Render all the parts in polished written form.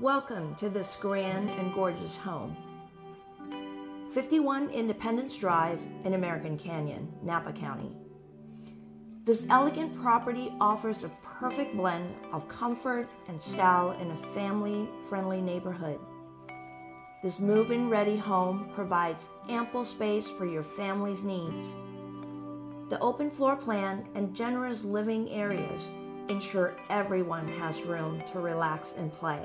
Welcome to this grand and gorgeous home. 51 Independence Drive in American Canyon, Napa County. This elegant property offers a perfect blend of comfort and style in a family-friendly neighborhood. This move-in ready home provides ample space for your family's needs. The open floor plan and generous living areas ensure everyone has room to relax and play.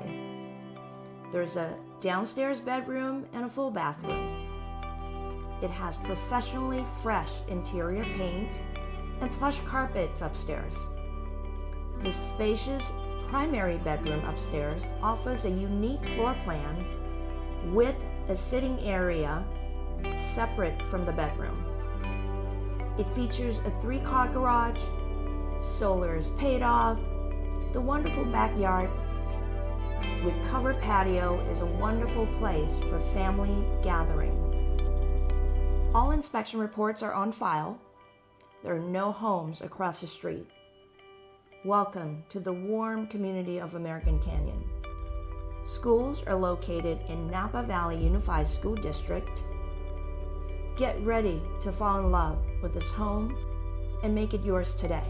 There's a downstairs bedroom and a full bathroom. It has professionally fresh interior paint and plush carpets upstairs. The spacious primary bedroom upstairs offers a unique floor plan with a sitting area separate from the bedroom. It features a three-car garage, solar is paid off, the wonderful backyard with covered patio is a wonderful place for family gathering. All inspection reports are on file. There are no homes across the street. Welcome to the warm community of American Canyon. Schools are located in Napa Valley Unified School District. Get ready to fall in love with this home and make it yours today.